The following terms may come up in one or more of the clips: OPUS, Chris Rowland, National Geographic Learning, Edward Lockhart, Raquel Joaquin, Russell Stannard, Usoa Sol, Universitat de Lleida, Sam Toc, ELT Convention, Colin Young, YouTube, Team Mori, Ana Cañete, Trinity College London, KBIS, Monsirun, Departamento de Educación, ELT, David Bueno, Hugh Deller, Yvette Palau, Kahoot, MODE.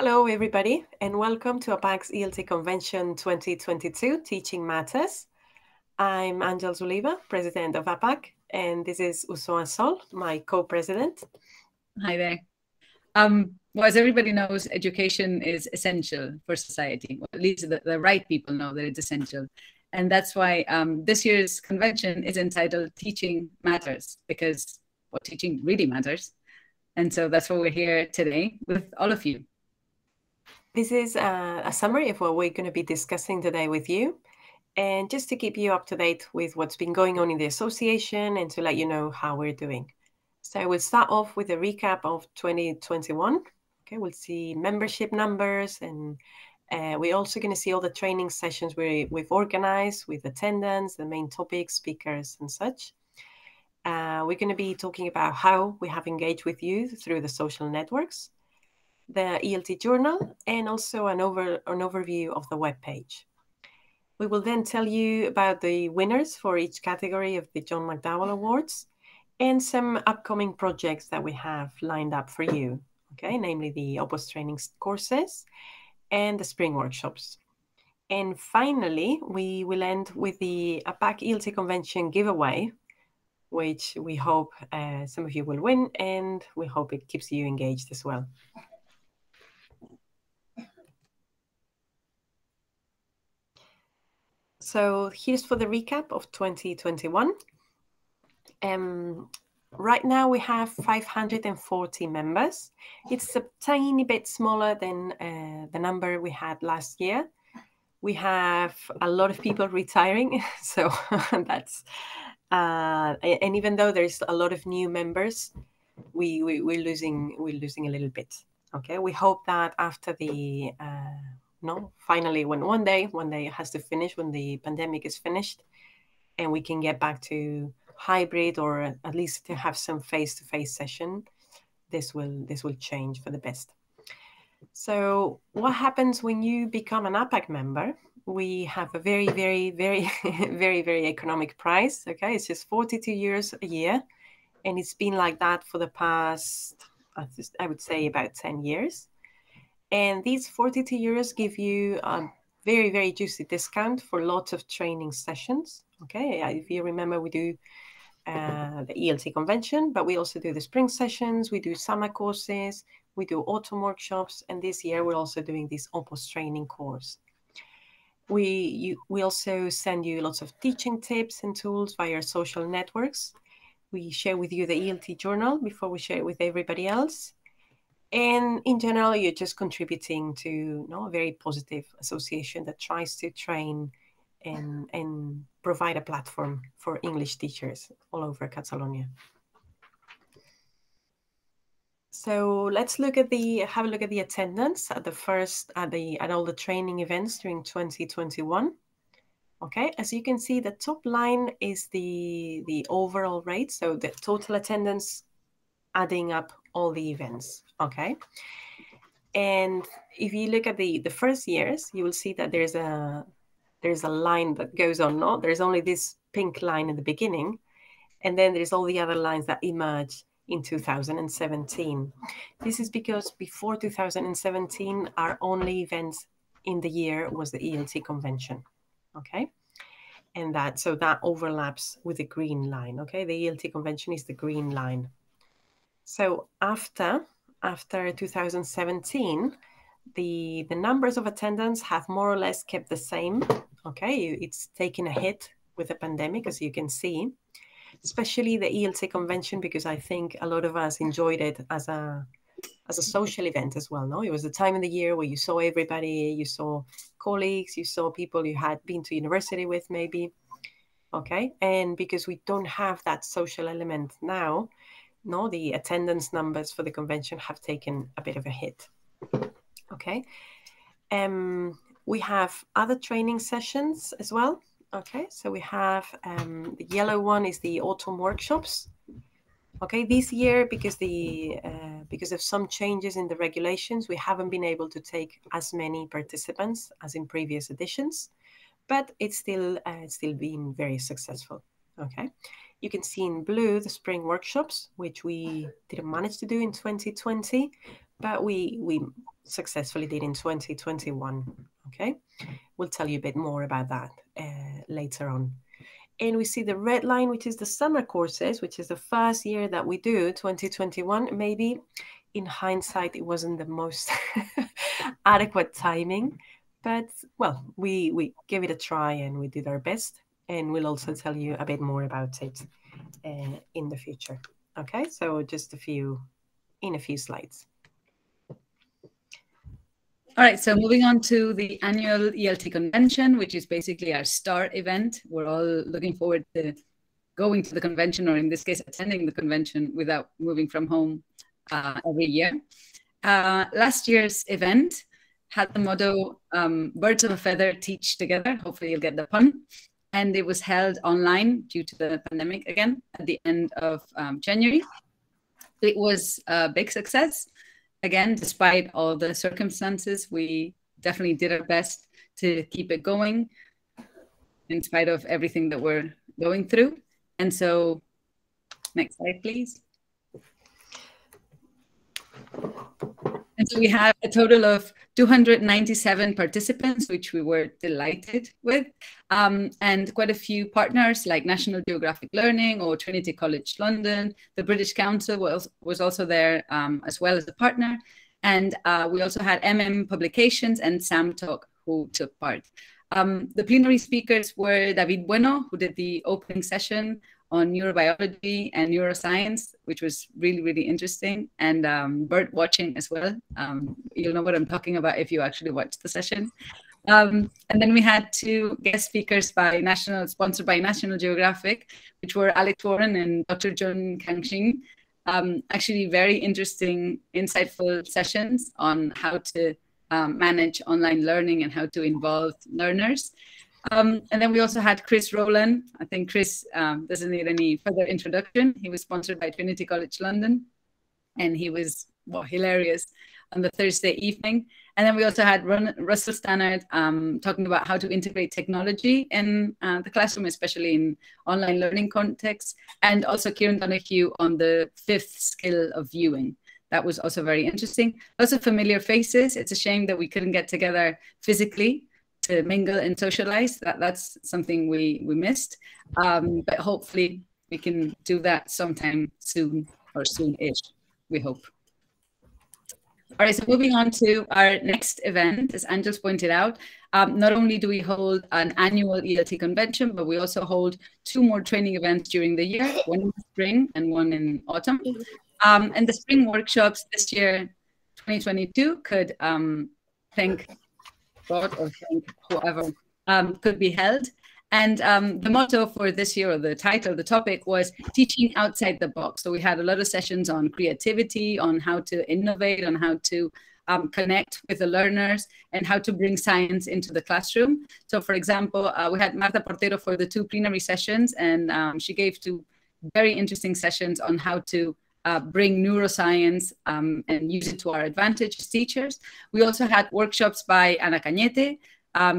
Hello everybody and welcome to APAC's ELT Convention 2022 Teaching Matters. I'm Àngels Oliva, President of APAC, and this is Usoa Sol, my co-president. Hi there. Well, as everybody knows, education is essential for society. Well, at least the right people know that it's essential. And that's why this year's convention is entitled Teaching Matters, because well, teaching really matters. And so that's why we're here today with all of you. This is a summary of what we're going to be discussing today with you. And just to keep you up to date with what's been going on in the association and to let you know how we're doing. So we'll start off with a recap of 2021. Okay, we'll see membership numbers, and we're also going to see all the training sessions we've organized with attendance, the main topics, speakers and such. We're going to be talking about how we have engaged with you through the social networks, the ELT journal, and also an overview of the webpage. We will then tell you about the winners for each category of the John McDowell Awards and some upcoming projects that we have lined up for you, okay, namely the OPUS training courses and the spring workshops. And finally, we will end with the APAC ELT Convention giveaway, which we hope some of you will win, and we hope it keeps you engaged as well. So here's for the recap of 2021. Right now we have 540 members. It's a tiny bit smaller than the number we had last year. We have a lot of people retiring, so that's and even though there's a lot of new members, we're losing a little bit. Okay, we hope that after the finally, when one day it has to finish, when the pandemic is finished, and we can get back to hybrid or at least to have some face-to-face session, this will change for the best. So what happens when you become an APAC member? We have a very, very, very, very, very economic price. Okay, it's just 42 euros a year, and it's been like that for the past, I would say, about 10 years. And these 42 euros give you a very, very juicy discount for lots of training sessions. Okay, if you remember, we do the ELT Convention, but we also do the spring sessions, we do summer courses, we do autumn workshops, and this year we're also doing this OPUS training course. We also send you lots of teaching tips and tools via social networks. We share with you the ELT journal before we share it with everybody else. And in general, you're just contributing to a very positive association that tries to train and provide a platform for English teachers all over Catalonia. So let's have a look at the attendance at all the training events during 2021. Okay, as you can see, the top line is the overall rate, so the total attendance adding up all the events, okay? And if you look at the first years, you will see that there's a line that goes on, no? There's only this pink line in the beginning, and then there's all the other lines that emerge in 2017. This is because before 2017, our only event in the year was the ELT Convention, okay? And so that overlaps with the green line, okay? The ELT Convention is the green line. So after 2017, the numbers of attendance have more or less kept the same. Okay, it's taken a hit with the pandemic, as you can see, especially the ELT Convention, because I think a lot of us enjoyed it as a social event as well. No, it was the time of the year where you saw everybody, you saw colleagues, you saw people you had been to university with, maybe. Okay, and because we don't have that social element now. No, the attendance numbers for the convention have taken a bit of a hit. Okay. We have other training sessions as well. Okay, so we have the yellow one is the autumn workshops. Okay, this year, because of some changes in the regulations, we haven't been able to take as many participants as in previous editions, but it's still been very successful. Okay. You can see in blue the spring workshops, which we didn't manage to do in 2020, but we successfully did in 2021. Okay, we'll tell you a bit more about that later on. And we see the red line, which is the summer courses, which is the first year that we do, 2021. Maybe in hindsight, it wasn't the most adequate timing, but well, we gave it a try and we did our best. And we'll also tell you a bit more about it in the future. Okay, so just a few slides. All right, so moving on to the annual ELT convention, which is basically our star event. We're all looking forward to going to the convention, or in this case, attending the convention without moving from home every year. Last year's event had the motto, birds of a feather teach together. Hopefully you'll get the pun. And it was held online due to the pandemic again at the end of January. It was a big success. Again, despite all the circumstances, we definitely did our best to keep it going in spite of everything that we're going through. And so, next slide, please. And so we have a total of 297 participants, which we were delighted with, and quite a few partners like National Geographic Learning or Trinity College London. The British Council was also there as well as a partner. And we also had MM Publications and Sam Toc, who took part. The plenary speakers were David Bueno, who did the opening session on neurobiology and neuroscience, which was really, really interesting, and bird watching as well. You'll know what I'm talking about if you actually watch the session. And then we had two guest speakers sponsored by National Geographic, which were Alec Warren and Dr. John Kangxing. Actually very interesting, insightful sessions on how to manage online learning and how to involve learners. And then we also had Chris Rowland. I think Chris doesn't need any further introduction. He was sponsored by Trinity College London, and he was hilarious on the Thursday evening. And then we also had Russell Stannard talking about how to integrate technology in the classroom, especially in online learning contexts, and also Kieran Donahue on the 5th skill of viewing. That was also very interesting. Lots of familiar faces. It's a shame that we couldn't get together physically to mingle and socialize. That's something we missed, but hopefully we can do that sometime soon, or soon-ish, we hope. All right, so moving on to our next event, as Àngels pointed out, not only do we hold an annual ELT convention, but we also hold two more training events during the year, one in the spring and one in autumn. And the spring workshops this year, 2022, could could be held. And the motto for this year, or the title, the topic was teaching outside the box. So we had a lot of sessions on creativity, on how to innovate, on how to connect with the learners, and how to bring science into the classroom. So for example, we had Marta Portero for the two plenary sessions, and she gave two very interesting sessions on how to bring neuroscience and use it to our advantage as teachers. We also had workshops by Ana Cañete,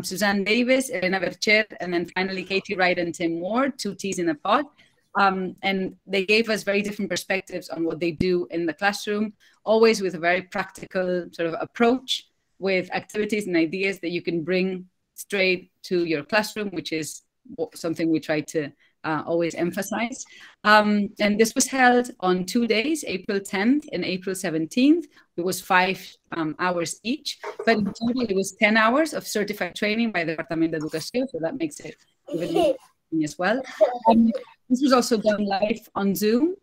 Suzanne Davis, Elena Bercher, and then finally Katie Wright and Tim Moore, two T's in a pod. And they gave us very different perspectives on what they do in the classroom, always with a very practical sort of approach, with activities and ideas that you can bring straight to your classroom, which is something we try to always emphasize. And this was held on 2 days, April 10th and April 17th. It was 5 hours each, but in total it was 10 hours of certified training by the Departamento de Educación, so that makes it even more interesting as well. This was also done live on Zoom,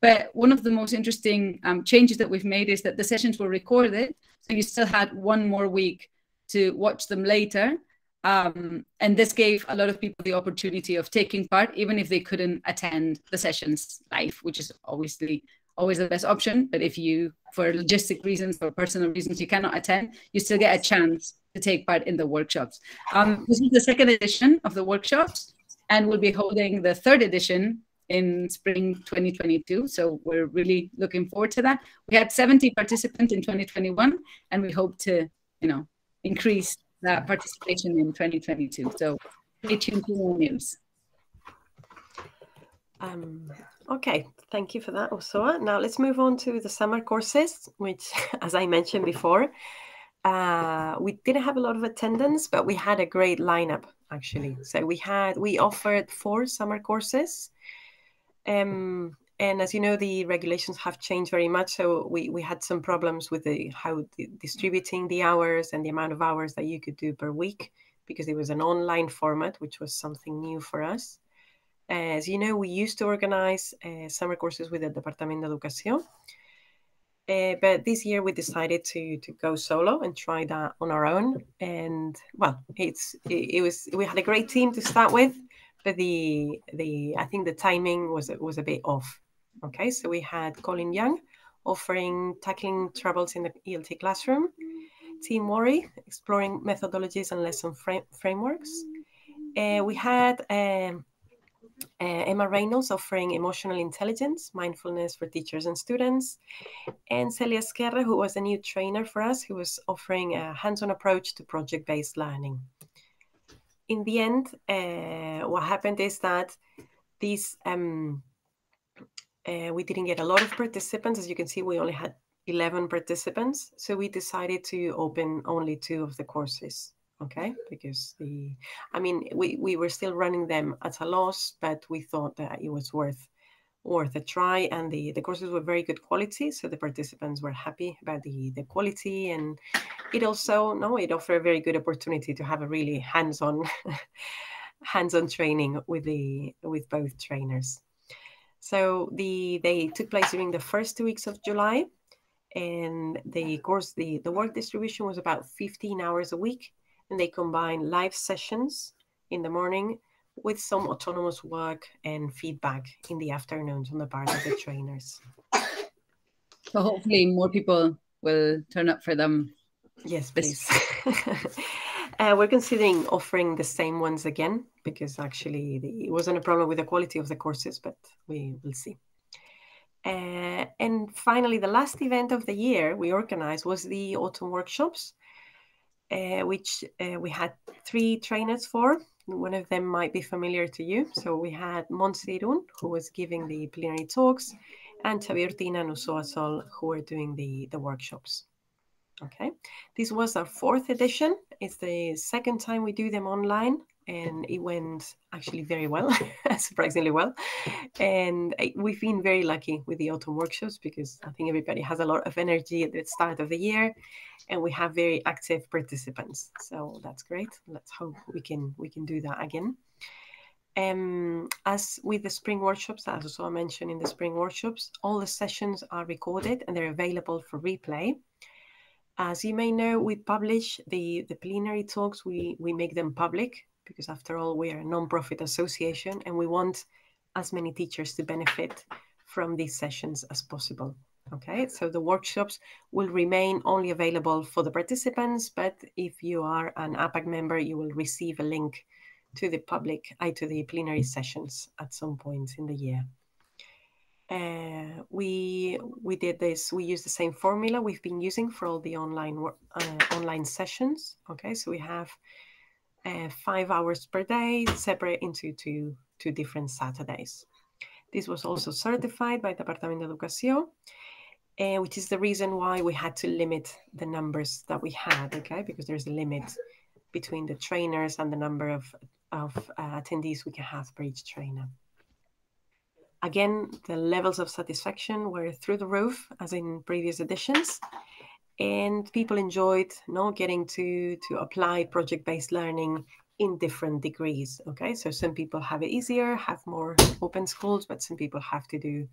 but one of the most interesting changes that we've made is that the sessions were recorded, so you still had one more week to watch them later. And this gave a lot of people the opportunity of taking part, even if they couldn't attend the sessions live, which is obviously always the best option. But if you, for logistic reasons or personal reasons, you cannot attend, you still get a chance to take part in the workshops. This is the second edition of the workshops, and we'll be holding the third edition in spring 2022. So we're really looking forward to that. We had 70 participants in 2021, and we hope to, increase that participation in 2022. So stay tuned to more news. Okay, thank you for that, Usoa. Now let's move on to the summer courses, which, as I mentioned before, we didn't have a lot of attendance, but we had a great lineup, actually. So we offered 4 summer courses. And as you know, the regulations have changed very much. So we had some problems with distributing the hours and the amount of hours that you could do per week, because it was an online format, which was something new for us. As you know, we used to organize summer courses with the Departamento de Educación, but this year we decided to go solo and try that on our own. And well, we had a great team to start with, but I think the timing was a bit off. Okay, so we had Colin Young offering Tackling Troubles in the ELT Classroom, Team Mori exploring methodologies and lesson frameworks. We had Emma Reynolds offering Emotional Intelligence, Mindfulness for Teachers and Students, and Celia Squerre, who was a new trainer for us, who was offering a hands-on approach to project-based learning. In the end, what happened is that we didn't get a lot of participants. As you can see, we only had 11 participants, so we decided to open only 2 of the courses. Okay, because we were still running them at a loss, but we thought that it was worth a try, and the courses were very good quality, so the participants were happy about the quality, and it also it offered a very good opportunity to have a really hands-on training with both trainers. So they took place during the first 2 weeks of July, and the work distribution was about 15 hours a week. And they combine live sessions in the morning with some autonomous work and feedback in the afternoons on the part of the trainers. So hopefully more people will turn up for them. Yes, please. We're considering offering the same ones again, because actually it wasn't a problem with the quality of the courses, but we will see. And finally, the last event of the year we organized was the autumn workshops, which we had 3 trainers for. One of them might be familiar to you. So we had Monsirun, who was giving the plenary talks, and Chavirtina and Usoa Sol, who were doing the workshops. Okay, this was our 4th edition. It's the 2nd time we do them online, and it went actually very well, surprisingly well. And we've been very lucky with the autumn workshops, because I think everybody has a lot of energy at the start of the year, and we have very active participants. So that's great. Let's hope we can do that again. As with the spring workshops, as Usoa mentioned, in the spring workshops, all the sessions are recorded and they're available for replay. As you may know, we publish the plenary talks. We make them public, because after all, we are a non-profit association and we want as many teachers to benefit from these sessions as possible. Okay, so the workshops will remain only available for the participants, but if you are an APAC member, you will receive a link to the plenary sessions at some point in the year. We did this. We used the same formula we've been using for all the online sessions. Okay, so we have 5 hours per day, separate into two different Saturdays. This was also certified by Departamento de Educación, which is the reason why we had to limit the numbers that we had, okay? Because there's a limit between the trainers and the number of attendees we can have per each trainer. Again, the levels of satisfaction were through the roof, as in previous editions, and people enjoyed getting to apply project-based learning in different degrees, okay? So some people have it easier, have more open schools, but some people have to do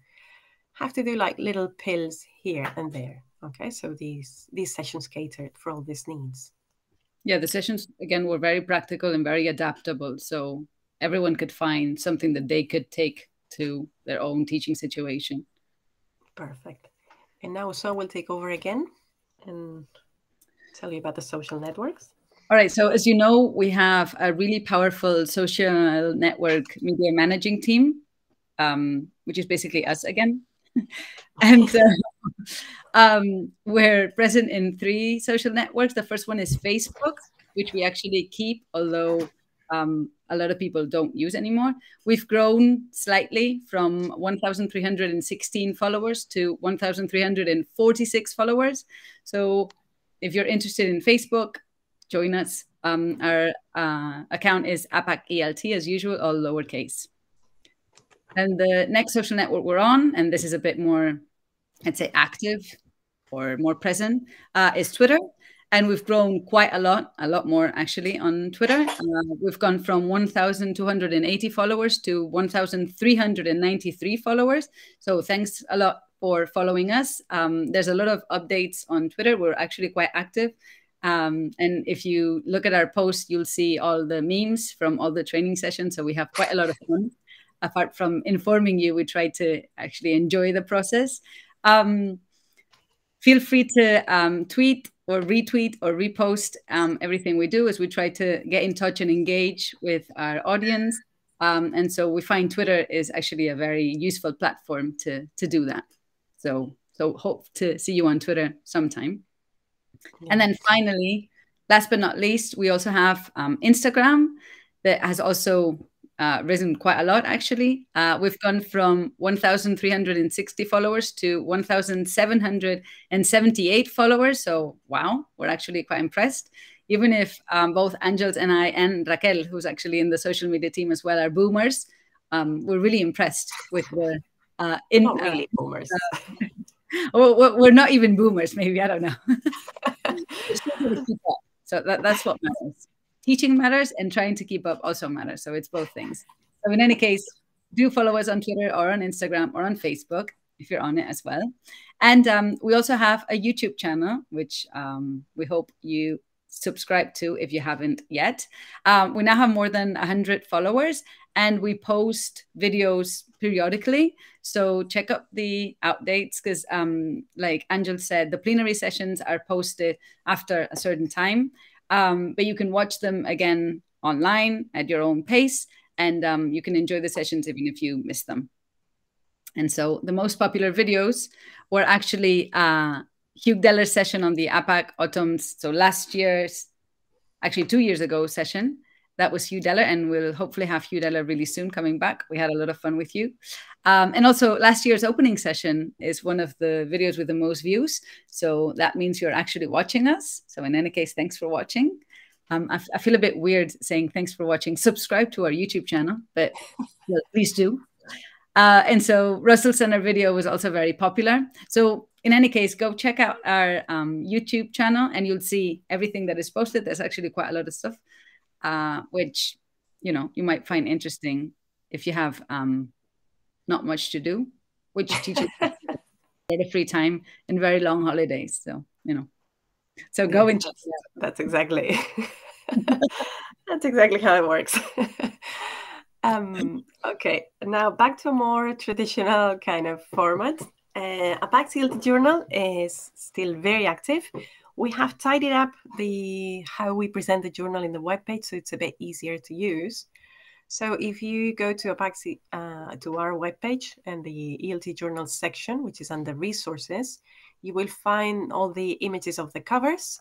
like little pills here and there, okay? So these sessions catered for all these needs. Yeah, the sessions, again, were very practical and very adaptable. So everyone could find something that they could take to their own teaching situation. Perfect. And now Usoa will take over again and tell you about the social networks. All right, so as you know, we have a really powerful social network media managing team, which is basically us again. And we're present in 3 social networks. The first one is Facebook, which we actually keep, although a lot of people don't use anymore. We've grown slightly from 1,316 followers to 1,346 followers. So if you're interested in Facebook, join us. Our account is APAC ELT as usual, all lowercase. And the next social network we're on, and this is a bit more, I'd say, active or more present, is Twitter. And we've grown quite a lot more actually on Twitter. We've gone from 1,280 followers to 1,393 followers. So thanks a lot for following us. There's a lot of updates on Twitter. We're actually quite active. And if you look at our posts, you'll see all the memes from all the training sessions. So we have quite a lot of fun. Apart from informing you, we try to actually enjoy the process. Feel free to tweet or retweet or repost everything we do as we try to get in touch and engage with our audience. And so we find Twitter is actually a very useful platform to do that. So hope to see you on Twitter sometime. Cool. And then finally, last but not least, we also have Instagram that has also risen quite a lot, actually. We've gone from 1,360 followers to 1,778 followers. So, wow, we're actually quite impressed. Even if both Àngels and I and Raquel, who's actually in the social media team as well, are boomers, we're really impressed with the... not really boomers. We're not even boomers, maybe. I don't know. So that's what matters. Teaching matters and trying to keep up also matters. So it's both things. So in any case, do follow us on Twitter or on Instagram or on Facebook if you're on it as well. And we also have a YouTube channel, which we hope you subscribe to if you haven't yet. We now have more than 100 followers and we post videos periodically. So check up the updates because like Àngels said, the plenary sessions are posted after a certain time. But you can watch them again online at your own pace, and you can enjoy the sessions even if you miss them. And so the most popular videos were actually Hugh Deller's session on the APAC Autumn's, so last year's, actually 2 years ago session. That was Hugh Deller, and we'll hopefully have Hugh Deller really soon coming back. We had a lot of fun with you. And also last year's opening session is one of the videos with the most views. So that means you're actually watching us. So in any case, thanks for watching. I feel a bit weird saying thanks for watching. Subscribe to our YouTube channel, but please do. And so Russell Stannard video was also very popular. So in any case, go check out our YouTube channel and you'll see everything that is posted. There's actually quite a lot of stuff. Which, you know, you might find interesting if you have not much to do, which teaches a lot of free time and very long holidays. So, you know, so go and check it out. That's exactly, that's exactly how it works. Okay, now back to a more traditional kind of format. APAC's ELT Journal is still very active. We have tidied up how we present the journal in the webpage, so it's a bit easier to use. So if you go to APAC, to our webpage and the ELT Journal section, which is under resources, you will find all the images of the covers,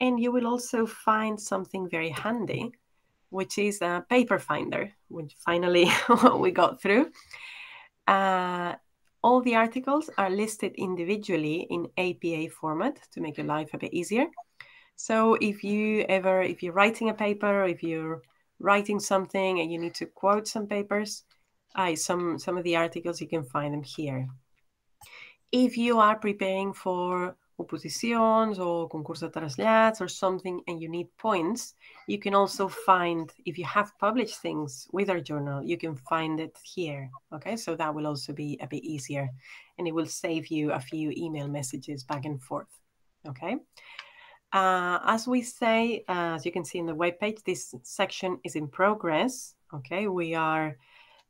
and you will also find something very handy, which is a paper finder, which finally we got through. All the articles are listed individually in APA format to make your life a bit easier. So if you're writing a paper, if you're writing something and you need to quote some papers, some of the articles, you can find them here. If you are preparing for opositions or concurso traslats or something and you need points, you can also find, if you have published things with our journal, you can find it here. Okay, so that will also be a bit easier and it will save you a few email messages back and forth. Okay, as we say, as you can see in the webpage, this section is in progress. Okay, we are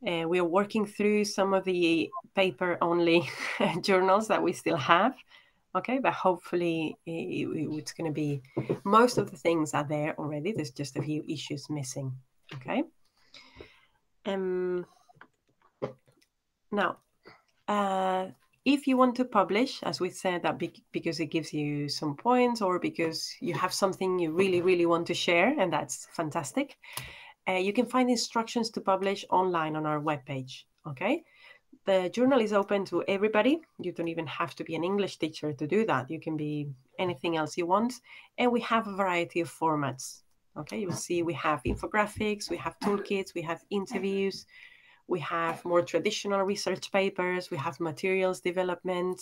working through some of the paper only journals that we still have. Okay, but hopefully it's going to be, most of the things are there already. There's just a few issues missing. Okay. Now, if you want to publish, as we said, that because it gives you some points or because you have something you really, really want to share, and that's fantastic, You can find instructions to publish online on our webpage, okay? The journal is open to everybody. You don't even have to be an English teacher to do that. You can be anything else you want. And we have a variety of formats, okay? You'll see we have infographics, we have toolkits, we have interviews, we have more traditional research papers, we have materials development.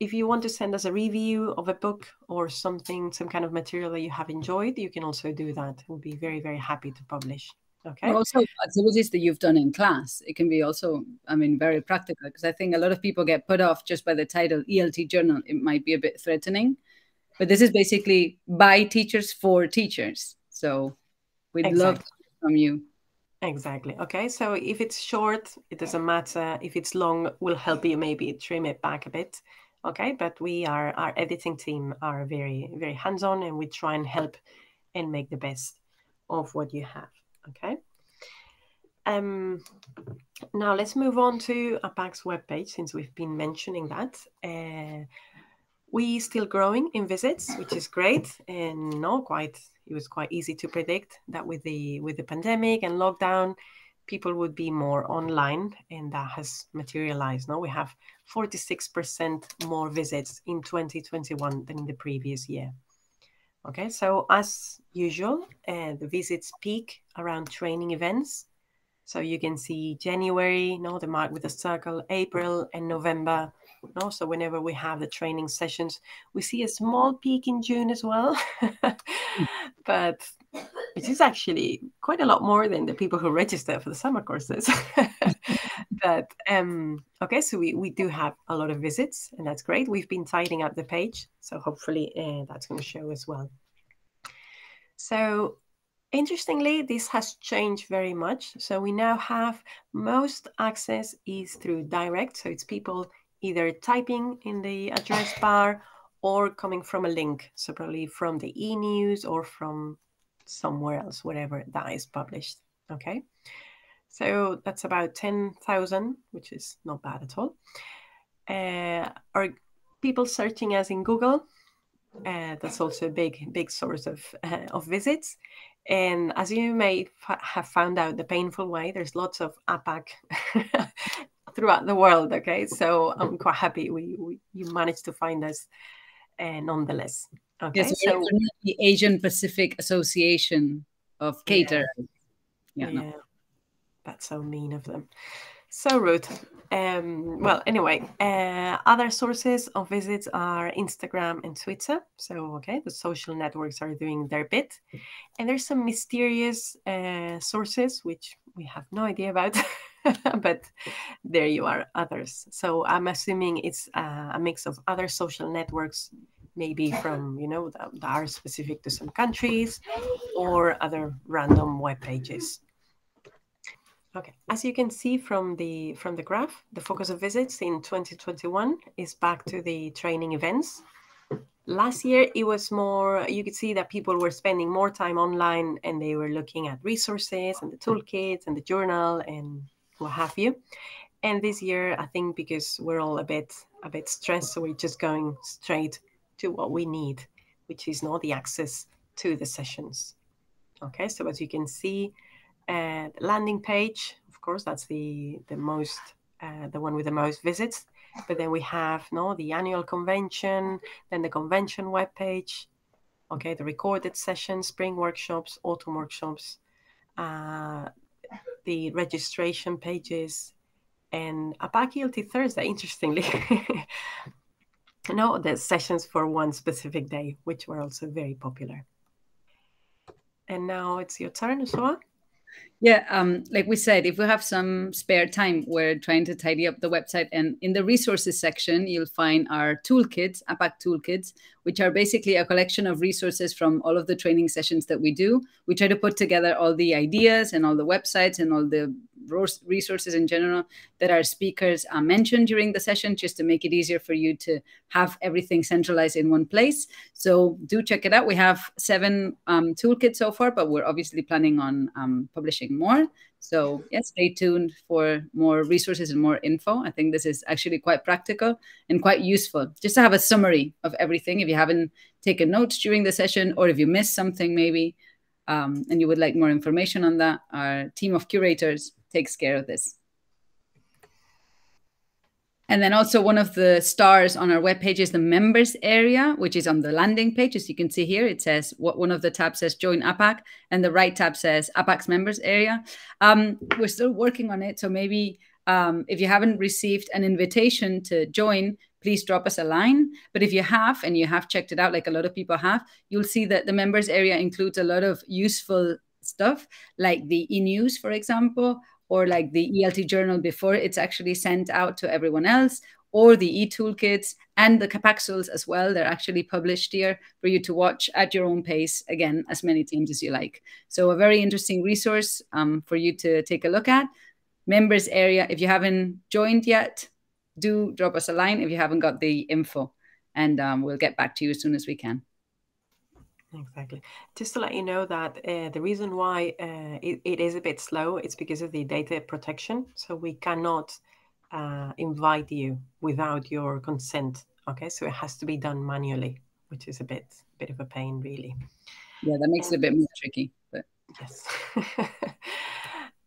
If you want to send us a review of a book or something, some kind of material that you have enjoyed, you can also do that. We'll be very, very happy to publish. Okay. But also activities that you've done in class. It can be also, I mean, very practical, because I think a lot of people get put off just by the title ELT journal. It might be a bit threatening, but this is basically by teachers for teachers. So we'd love to hear from you. Exactly. Okay. So if it's short, it doesn't matter. If it's long, we'll help you maybe trim it back a bit. Okay, but we are, our editing team are very, very hands-on, and we try and help and make the best of what you have, okay? Now let's move on to APAC's webpage, since we've been mentioning that. We're still growing in visits, which is great, and it was quite easy to predict that with the pandemic and lockdown, people would be more online, and that has materialized. Now we have 46% more visits in 2021 than in the previous year. Okay, so as usual, the visits peak around training events. So you can see January, the mark with a circle, April and November. So whenever we have the training sessions, we see a small peak in June as well. But it is actually quite a lot more than the people who register for the summer courses. But, okay, so we do have a lot of visits, and that's great. We've been tidying up the page, so hopefully that's going to show as well. So interestingly, this has changed very much. So we now have most access is through direct. So it's people either typing in the address bar or coming from a link. So probably from the e-news or from somewhere else, wherever that is published. Okay, so that's about 10,000, which is not bad at all. Are people searching us in Google? That's also a big source of visits. And as you may have found out the painful way, there's lots of APAC throughout the world. Okay, so I'm quite happy you managed to find us nonetheless. Okay, yes, so the Asian Pacific Association of Caterers. Yeah, that's so mean of them. So rude. Well, anyway, other sources of visits are Instagram and Twitter. So, okay, the social networks are doing their bit. And there's some mysterious sources, which we have no idea about, but there you are, others. So I'm assuming it's a mix of other social networks, maybe from, that are specific to some countries or other random web pages. Okay, as you can see from the graph, the focus of visits in 2021 is back to the training events. Last year, it was more, you could see that people were spending more time online and they were looking at resources and the toolkits and the journal and what have you. And this year, I think because we're all a bit stressed, so we're just going straight to what we need, which is not the access to the sessions. Okay, so as you can see, the landing page, of course, that's the one with the most visits. But then we have the annual convention, then the convention webpage. Okay, the recorded sessions, spring workshops, autumn workshops, the registration pages, and APAC ELT Thursday. Interestingly. The sessions for one specific day, which were also very popular. And now it's your turn, Usoa. Yeah, like we said, if we have some spare time, we're trying to tidy up the website. And in the resources section, you'll find our toolkits, APAC toolkits, which are basically a collection of resources from all of the training sessions that we do. We try to put together all the ideas and all the websites and all the resources in general that our speakers mentioned during the session, just to make it easier for you to have everything centralized in one place. So do check it out. We have 7 toolkits so far, but we're obviously planning on publishing more. So yes, stay tuned for more resources and more info. I think this is actually quite practical and quite useful, just to have a summary of everything. If you haven't taken notes during the session, or if you missed something maybe, and you would like more information on that, our team of curators takes care of this. And then also one of the stars on our webpage is the members area, which is on the landing page. As you can see here, it says, one of the tabs says join APAC and the right tab says APAC's members area. We're still working on it. So maybe if you haven't received an invitation to join, please drop us a line. But if you have, and you have checked it out, like a lot of people have, you'll see that the members area includes a lot of useful stuff, like the e-news, for example, or like the ELT journal before it's actually sent out to everyone else, or the e-toolkits and the capsules as well. They're actually published here for you to watch at your own pace, again, as many times as you like. So a very interesting resource for you to take a look at. Members area, if you haven't joined yet, do drop us a line if you haven't got the info, and we'll get back to you as soon as we can. Exactly. Just to let you know that the reason why it is a bit slow, it's because of the data protection. So we cannot invite you without your consent. Okay, so it has to be done manually, which is a bit of a pain, really. Yeah, that makes it a bit more tricky. But yes.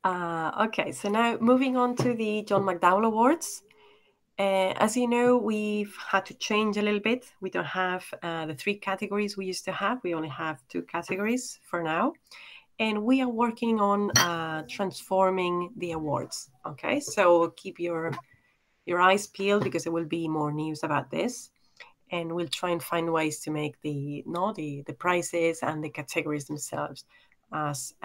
Okay, so now moving on to the John McDowell Awards. As you know, we've had to change a little bit. We don't have the three categories we used to have. We only have two categories for now. And we are working on transforming the awards. Okay, so keep your eyes peeled, because there will be more news about this. And we'll try and find ways to make the prizes and the categories themselves as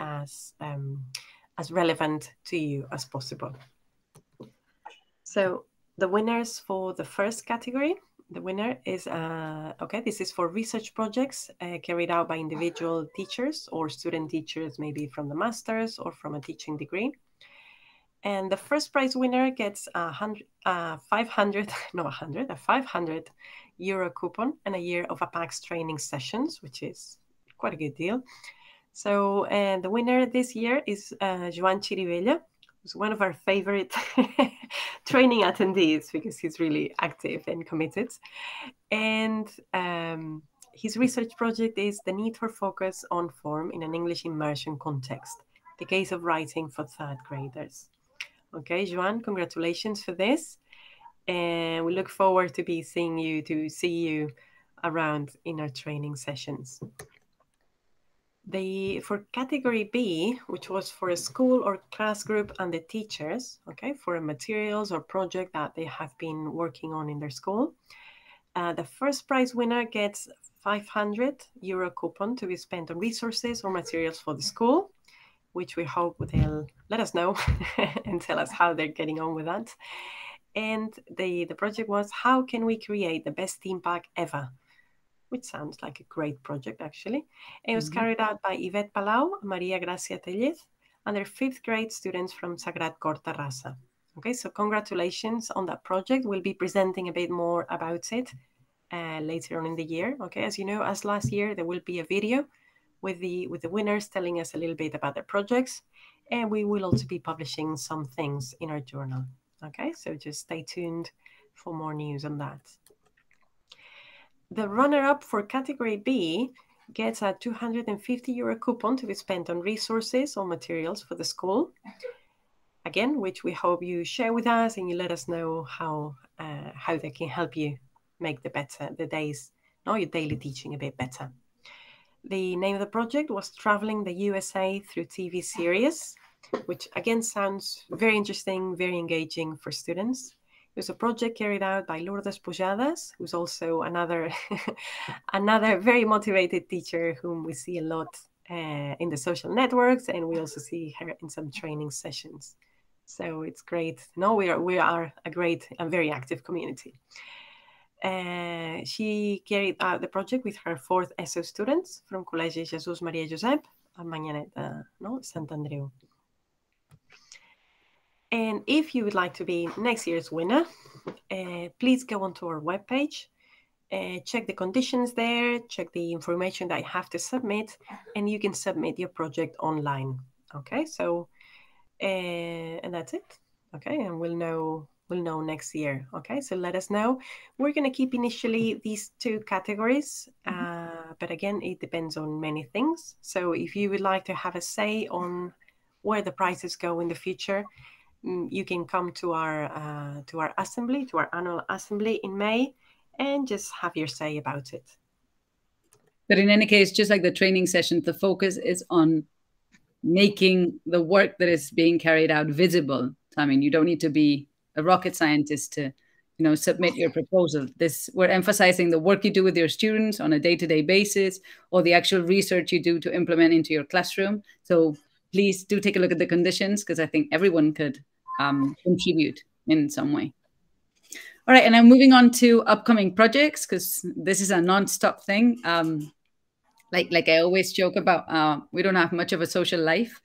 relevant to you as possible. So the winners for the first category, the winner is, okay, this is for research projects carried out by individual teachers or student teachers, maybe from the master's or from a teaching degree. And the first prize winner gets a 500 euro coupon and a year of APAC's training sessions, which is quite a good deal. So the winner this year is Joan Chirivella, who's one of our favorite training attendees, because he's really active and committed. And his research project is the need for focus on form in an English immersion context, the case of writing for third graders. Okay, Joan, congratulations for this. And we look forward to see you around in our training sessions. For category B, which was for a school or class group and the teachers, okay, for materials or project that they have been working on in their school, the first prize winner gets 500 euro coupon to be spent on resources or materials for the school, which we hope they'll let us know and tell us how they're getting on with that. And the project was, how can we create the best team pack ever? Which sounds like a great project, actually. It was carried out by Yvette Palau, Maria Gracia Tellez, and their fifth grade students from Sagrat Cor Terrassa. Okay, so congratulations on that project. We'll be presenting a bit more about it later on in the year. Okay, as you know, as last year, there will be a video with the winners telling us a little bit about their projects, and we will also be publishing some things in our journal. Okay, so just stay tuned for more news on that. The runner-up for category B gets a 250 euro coupon to be spent on resources or materials for the school. Again, which we hope you share with us and you let us know how they can help you make your daily teaching a bit better. The name of the project was Traveling the USA Through TV Series, which again sounds very interesting, very engaging for students. It was a project carried out by Lourdes Pujadas, who's also another very motivated teacher whom we see a lot in the social networks, and we also see her in some training sessions. So it's great. No, we are a great and very active community. She carried out the project with her fourth ESO students from Col·legi Jesús Maria Josep and Mañaneta, Sant Andreu. And if you would like to be next year's winner, please go onto our webpage, check the conditions there, check the information that you have to submit, and you can submit your project online. Okay, so, and that's it. Okay, and we'll know next year. Okay, so let us know. We're going to keep initially these two categories But again, it depends on many things. So if you would like to have a say on where the prizes go in the future, you can come to our assembly, to our annual assembly in May, and just have your say about it. But in any case, just like the training sessions, the focus is on making the work that is being carried out visible. I mean, you don't need to be a rocket scientist to, you know, submit your proposal. We're emphasizing the work you do with your students on a day-to-day basis, or the actual research you do to implement into your classroom. So please do take a look at the conditions, because I think everyone could contribute in some way. All right, and I'm moving on to upcoming projects, because this is a non-stop thing. Like I always joke about, we don't have much of a social life.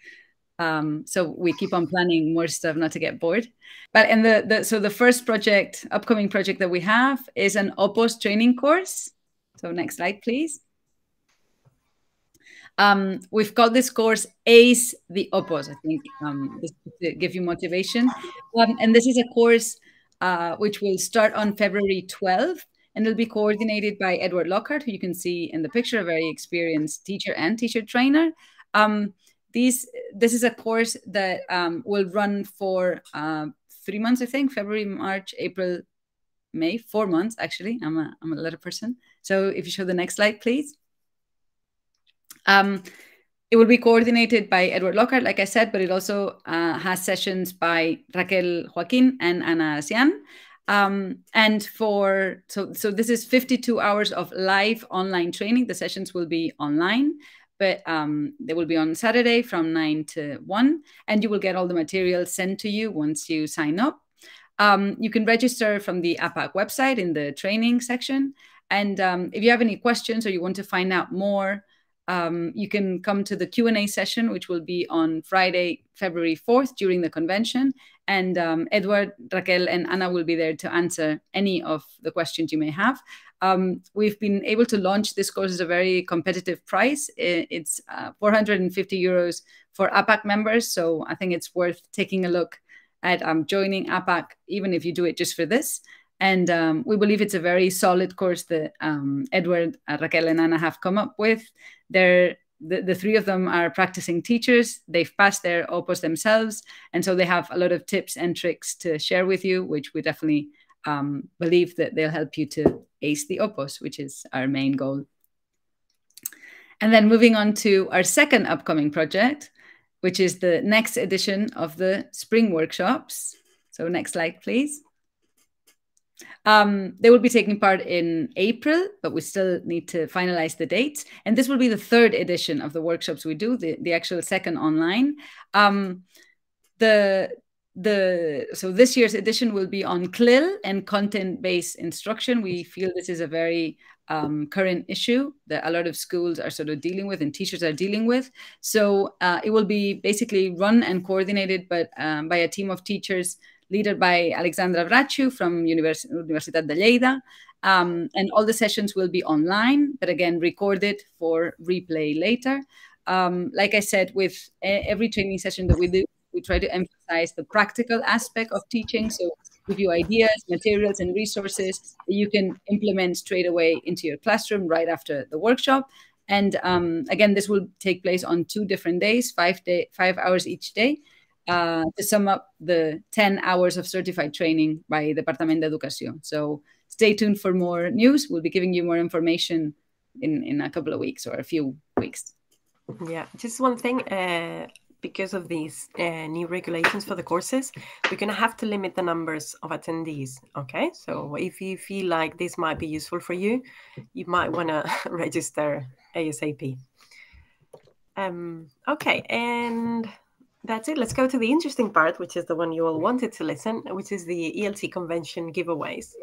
So we keep on planning more stuff not to get bored. But in the first project, upcoming project that we have is an OPUS training course. So next slide, please. We've called this course Ace the OPUS, I think, this to give you motivation. And this is a course which will start on February 12th, and it'll be coordinated by Edward Lockhart, who you can see in the picture, a very experienced teacher and teacher trainer. This is a course that will run for 3 months, I think, February, March, April, May, 4 months, actually. I'm a letter person. So if you show the next slide, please. It will be coordinated by Edward Lockhart, like I said, but it also has sessions by Raquel Joaquin and Ana Asian. So this is 52 hours of live online training. The sessions will be online, but they will be on Saturday from 9 to 1, and you will get all the material sent to you once you sign up. You can register from the APAC website in the training section. And if you have any questions or you want to find out more, you can come to the Q&A session, which will be on Friday, February 4th during the convention. And Edward, Raquel, and Ana will be there to answer any of the questions you may have. We've been able to launch this course at a very competitive price. It's €450 for APAC members. So I think it's worth taking a look at joining APAC, even if you do it just for this. And we believe it's a very solid course that Edward, Raquel, and Ana have come up with. The three of them are practicing teachers. They've passed their OPUS themselves. And so they have a lot of tips and tricks to share with you, which we definitely believe that they'll help you to ace the OPUS, which is our main goal. And then moving on to our second upcoming project, which is the next edition of the Spring Workshops. So next slide, please. They will be taking part in April, but we still need to finalize the dates. And this will be the third edition of the workshops we do, the actual second online. So this year's edition will be on CLIL and content-based instruction. We feel this is a very current issue that a lot of schools are sort of dealing with and teachers are dealing with. So it will be basically run and coordinated by a team of teachers led by Alexandra Brachu from Universitat de Lleida. And all the sessions will be online, but again, recorded for replay later. Like I said, with every training session that we do, we try to emphasize the practical aspect of teaching. So give you ideas, materials, and resources that you can implement straight away into your classroom right after the workshop. And again, this will take place on 2 different days, 5 hours each day. To sum up the 10 hours of certified training by Departamento de Educación. So stay tuned for more news. We'll be giving you more information in a couple of weeks or a few weeks. Yeah, just one thing. Because of these new regulations for the courses, we're going to have to limit the numbers of attendees. Okay, so if you feel like this might be useful for you, you might want to register ASAP. Okay, and that's it. Let's go to the interesting part, which is the one you all wanted to listen, which is the ELT Convention giveaways.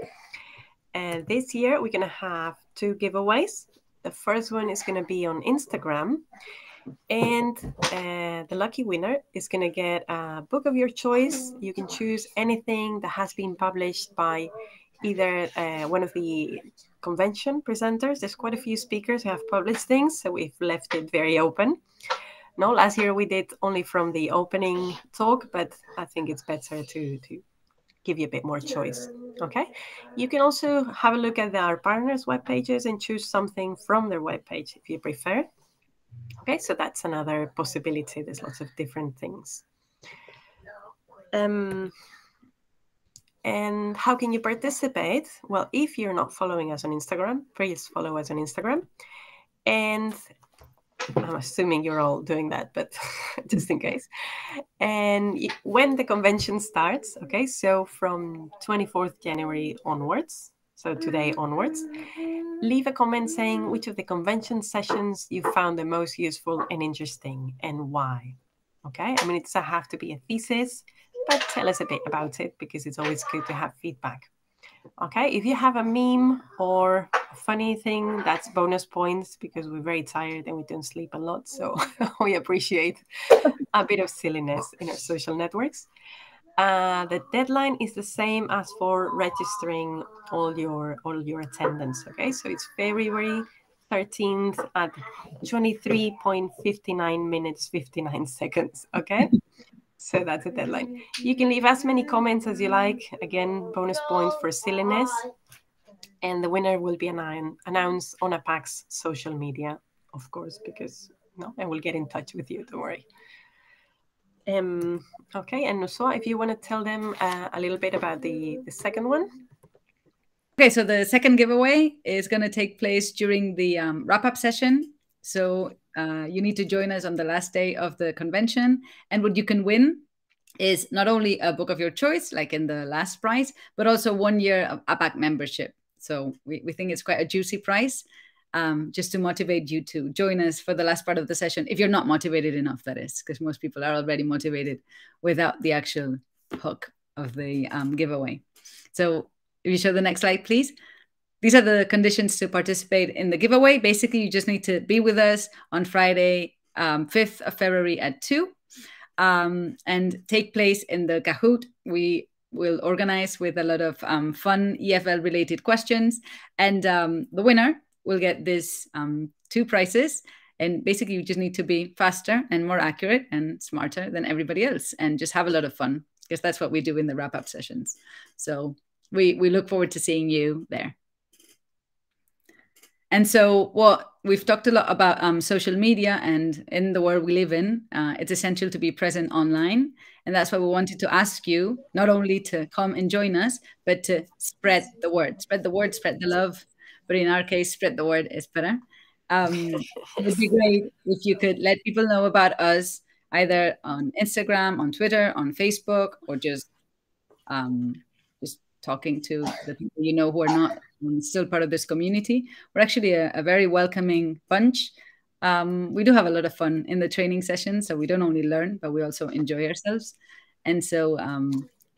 And this year, we're going to have 2 giveaways. The first one is going to be on Instagram. And the lucky winner is going to get a book of your choice. You can choose anything that has been published by either one of the convention presenters. There's quite a few speakers who have published things, so we've left it very open. No, last year we did only from the opening talk, but I think it's better to give you a bit more choice. Okay, you can also have a look at our partners' web pages and choose something from their web page if you prefer. Okay, so that's another possibility. There's lots of different things. And how can you participate? Well, if you're not following us on Instagram, please follow us on Instagram. And I'm assuming you're all doing that, but just in case. And when the convention starts, okay, so from 24th January onwards, so today onwards, leave a comment saying which of the convention sessions you found the most useful and interesting and why. Okay, I mean, it doesn't have to be a thesis, but tell us a bit about it because it's always good to have feedback. Okay, if you have a meme or a funny thing, that's bonus points because we're very tired and we don't sleep a lot. So we appreciate a bit of silliness in our social networks. The deadline is the same as for registering all your attendance. Okay, so it's February 13th at 23:59:59. Okay. So that's the deadline. You can leave as many comments as you like. Again, bonus points for silliness. And the winner will be announced on APAC's social media, of course, because no, and we'll get in touch with you, don't worry. Okay, and Usoa, if you want to tell them a little bit about the second one. Okay, so the second giveaway is going to take place during the wrap-up session. So you need to join us on the last day of the convention. And what you can win is not only a book of your choice, like in the last prize, but also 1 year of APAC membership. So we think it's quite a juicy prize, just to motivate you to join us for the last part of the session. If you're not motivated enough, that is, because most people are already motivated without the actual hook of the giveaway. So if you show the next slide, please. These are the conditions to participate in the giveaway. Basically, you just need to be with us on Friday, 5th of February at 2, and take place in the Kahoot. We will organize with a lot of fun EFL-related questions. And the winner will get these 2 prizes. And basically, you just need to be faster and more accurate and smarter than everybody else and just have a lot of fun, because that's what we do in the wrap-up sessions. So we look forward to seeing you there. And so we've talked a lot about social media, and in the world we live in, it's essential to be present online. And that's why we wanted to ask you not only to come and join us, but to spread the word. Spread the word, spread the love. But in our case, spread the word is better. It would be great if you could let people know about us, either on Instagram, on Twitter, on Facebook, or just talking to the people you know who are not still part of this community. We're actually a very welcoming bunch. We do have a lot of fun in the training sessions, so we don't only learn, but we also enjoy ourselves. And so,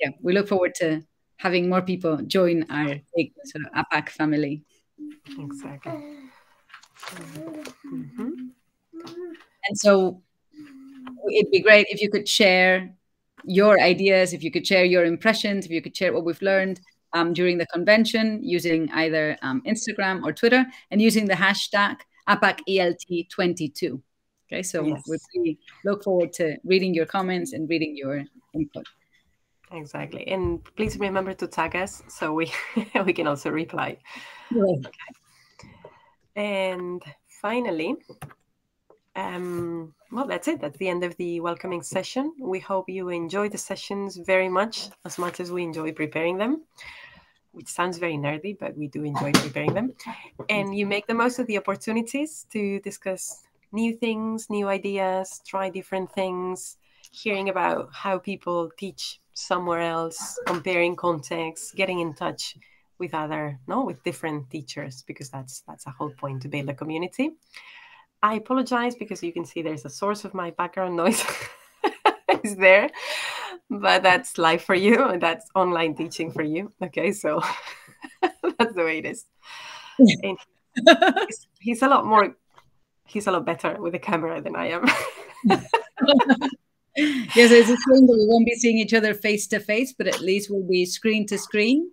yeah, we look forward to having more people join our big sort of APAC family. Exactly. Mm-hmm. And so it'd be great if you could share your ideas, if you could share your impressions, if you could share what we've learned during the convention, using either Instagram or Twitter, and using the hashtag APACELT22. Okay, so yes, we really look forward to reading your comments and reading your input. Exactly, and please remember to tag us so we can also reply. Yes. Okay. And finally, well, that's it. That's the end of the welcoming session. We hope you enjoy the sessions very much as we enjoy preparing them, which sounds very nerdy, but we do enjoy preparing them. And you make the most of the opportunities to discuss new things, new ideas, try different things, hearing about how people teach somewhere else, comparing contexts, getting in touch with with different teachers, because that's a whole point, to build a community. I apologize because you can see there's a source of my background noise is there, but that's live for you and that's online teaching for you. Okay, so that's the way it is. And he's a lot better with the camera than I am. Yes, it's a shame that we won't be seeing each other face to face, but at least we'll be screen to screen,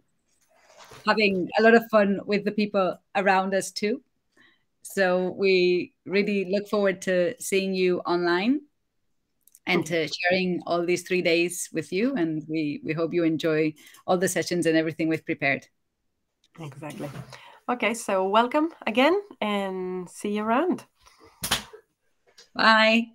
having a lot of fun with the people around us too. So we really look forward to seeing you online. and to sharing all these 3 days with you. And we hope you enjoy all the sessions and everything we've prepared. Exactly. Okay, so welcome again and see you around. Bye.